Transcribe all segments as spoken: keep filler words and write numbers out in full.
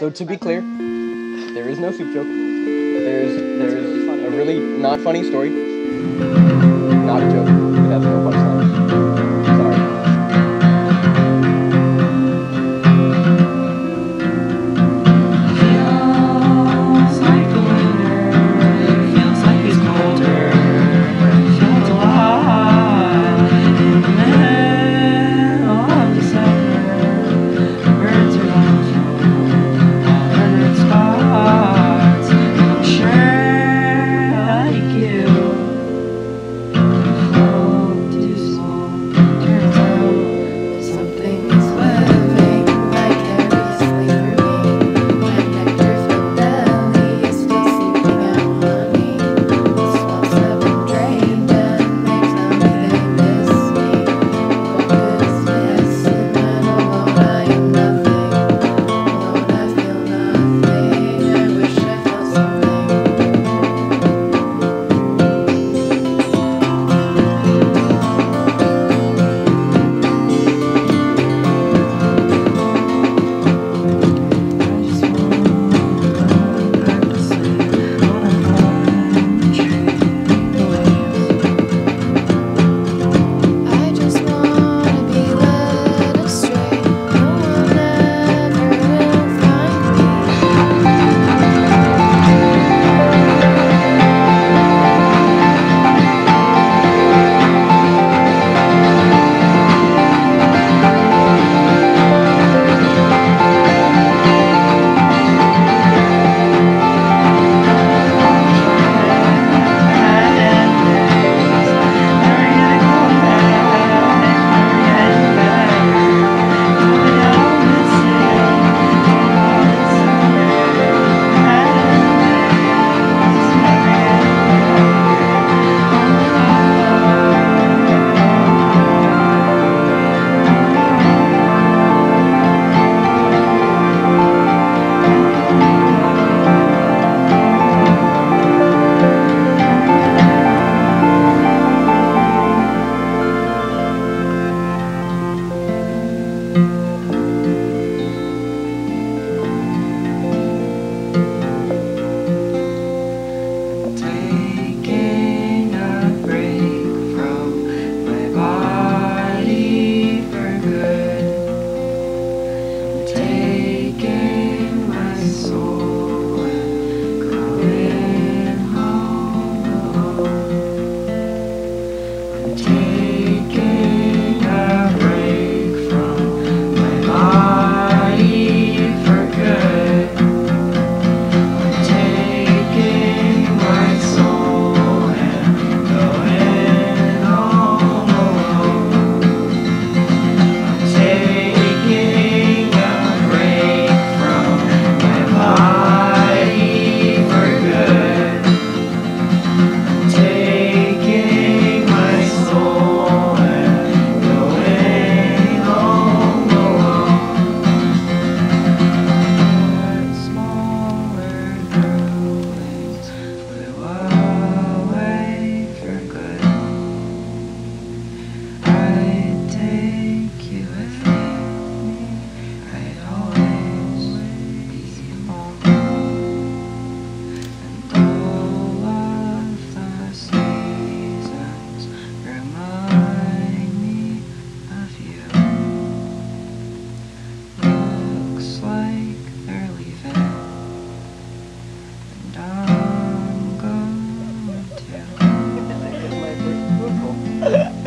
So to be clear, there is no soup joke. There's there's a really not funny story. Not a joke. It has no punchline.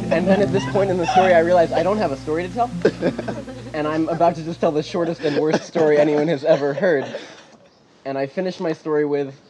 And then at this point in the story, I realized I don't have a story to tell, and I'm about to just tell the shortest and worst story anyone has ever heard. And I finished my story with,